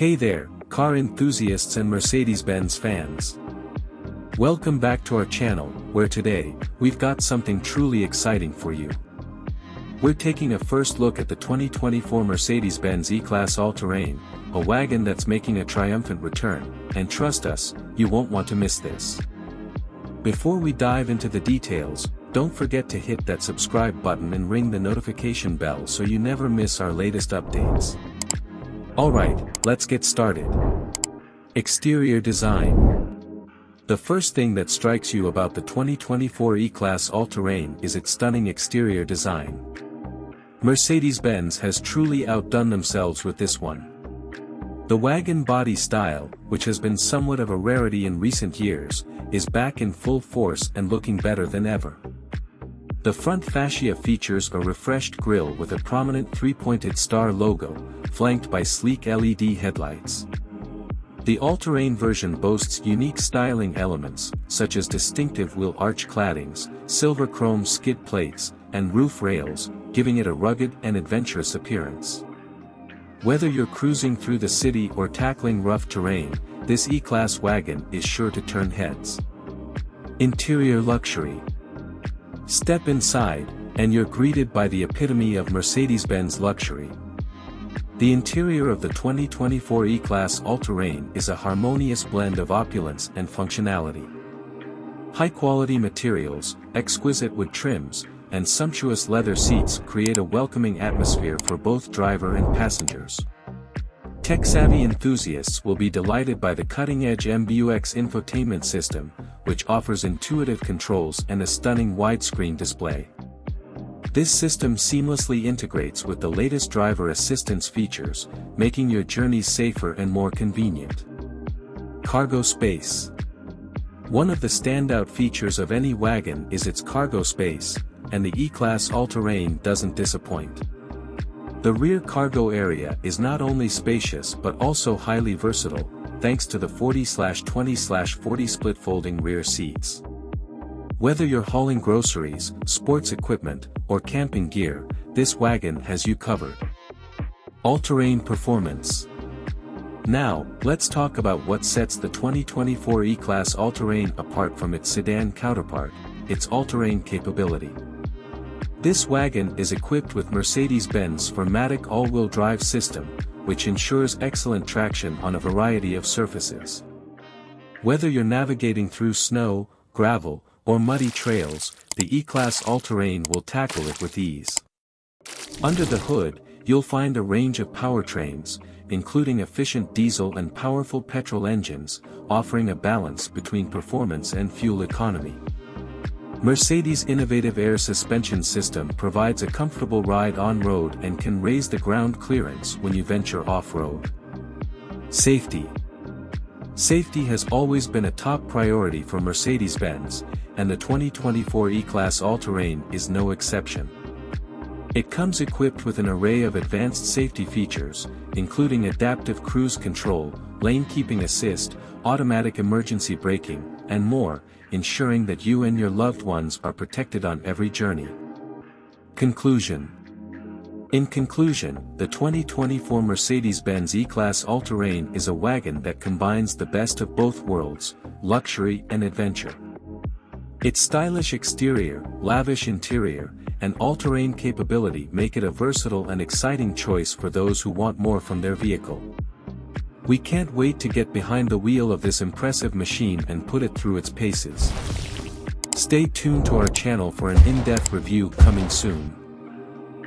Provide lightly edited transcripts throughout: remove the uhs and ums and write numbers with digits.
Hey there, car enthusiasts and Mercedes-Benz fans. Welcome back to our channel, where today, we've got something truly exciting for you. We're taking a first look at the 2024 Mercedes-Benz E-Class All-Terrain, a wagon that's making a triumphant return, and trust us, you won't want to miss this. Before we dive into the details, don't forget to hit that subscribe button and ring the notification bell so you never miss our latest updates. Alright, let's get started. Exterior design. The first thing that strikes you about the 2024 E-Class All-Terrain is its stunning exterior design. Mercedes-Benz has truly outdone themselves with this one. The wagon body style, which has been somewhat of a rarity in recent years, is back in full force and looking better than ever. The front fascia features a refreshed grille with a prominent three-pointed star logo, flanked by sleek LED headlights. The all-terrain version boasts unique styling elements, such as distinctive wheel arch claddings, silver chrome skid plates, and roof rails, giving it a rugged and adventurous appearance. Whether you're cruising through the city or tackling rough terrain, this E-Class wagon is sure to turn heads. Interior luxury. Step inside, and you're greeted by the epitome of Mercedes-Benz luxury. The interior of the 2024 E-Class All-Terrain is a harmonious blend of opulence and functionality. High-quality materials, exquisite wood trims, and sumptuous leather seats create a welcoming atmosphere for both driver and passengers. Tech-savvy enthusiasts will be delighted by the cutting-edge MBUX infotainment system, which offers intuitive controls and a stunning widescreen display. This system seamlessly integrates with the latest driver assistance features, making your journeys safer and more convenient. Cargo space. One of the standout features of any wagon is its cargo space, and the E-Class All-Terrain doesn't disappoint. The rear cargo area is not only spacious but also highly versatile, thanks to the 40/20/40 split folding rear seats. Whether you're hauling groceries, sports equipment, or camping gear, this wagon has you covered. All-terrain performance. Now, let's talk about what sets the 2024 E-Class All-Terrain apart from its sedan counterpart, its all-terrain capability. This wagon is equipped with Mercedes-Benz 4MATIC all-wheel drive system, which ensures excellent traction on a variety of surfaces. Whether you're navigating through snow, gravel, or muddy trails, the E-Class All-Terrain will tackle it with ease. Under the hood, you'll find a range of powertrains, including efficient diesel and powerful petrol engines, offering a balance between performance and fuel economy. Mercedes' innovative air suspension system provides a comfortable ride on-road and can raise the ground clearance when you venture off-road. Safety. Safety has always been a top priority for Mercedes-Benz, and the 2024 E-Class All-Terrain is no exception. It comes equipped with an array of advanced safety features, including adaptive cruise control, lane-keeping assist, automatic emergency braking, and more, ensuring that you and your loved ones are protected on every journey. Conclusion. In conclusion, the 2024 Mercedes-Benz E-Class All-Terrain is a wagon that combines the best of both worlds, luxury and adventure. Its stylish exterior, lavish interior, and all-terrain capability make it a versatile and exciting choice for those who want more from their vehicle. We can't wait to get behind the wheel of this impressive machine and put it through its paces. Stay tuned to our channel for an in-depth review coming soon.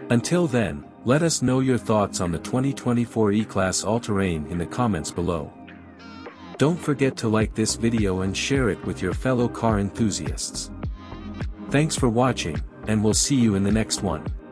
Until then, let us know your thoughts on the 2024 E-Class All-Terrain in the comments below. Don't forget to like this video and share it with your fellow car enthusiasts. Thanks for watching, and we'll see you in the next one.